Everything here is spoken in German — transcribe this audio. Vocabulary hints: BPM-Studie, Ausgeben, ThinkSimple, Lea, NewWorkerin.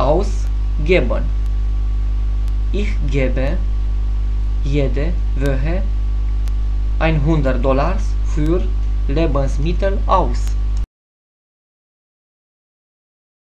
ausgeben. Ich gebe jede Woche $100 für Lebensmittel aus.